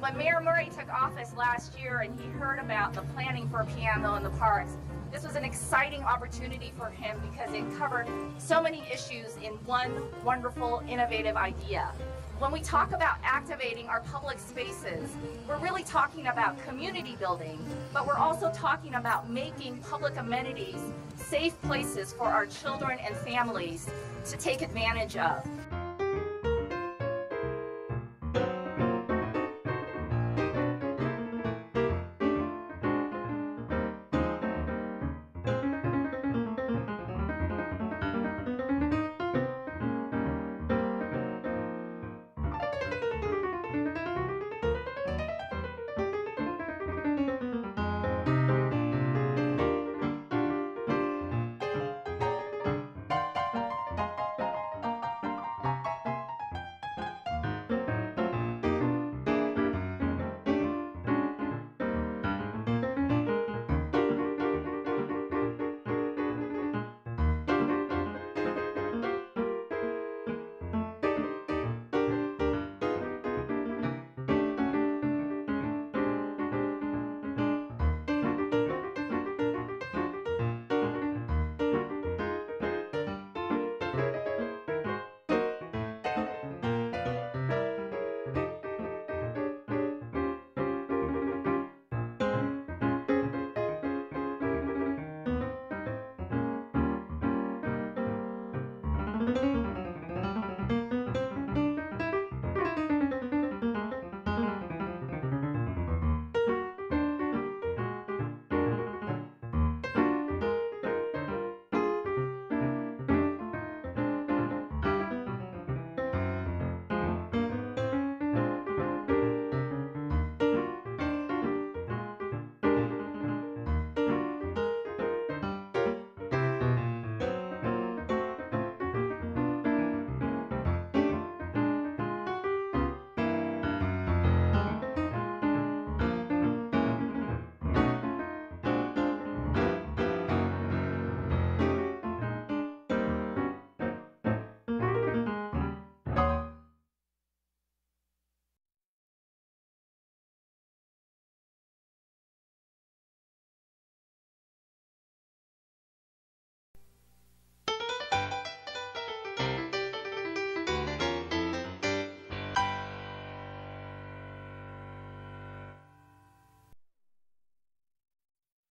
When Mayor Murray took office last year and he heard about the planning for Piano in the Parks, this was an exciting opportunity for him because it covered so many issues in one wonderful, innovative idea. When we talk about activating our public spaces, we're really talking about community building, but we're also talking about making public amenities safe places for our children and families to take advantage of.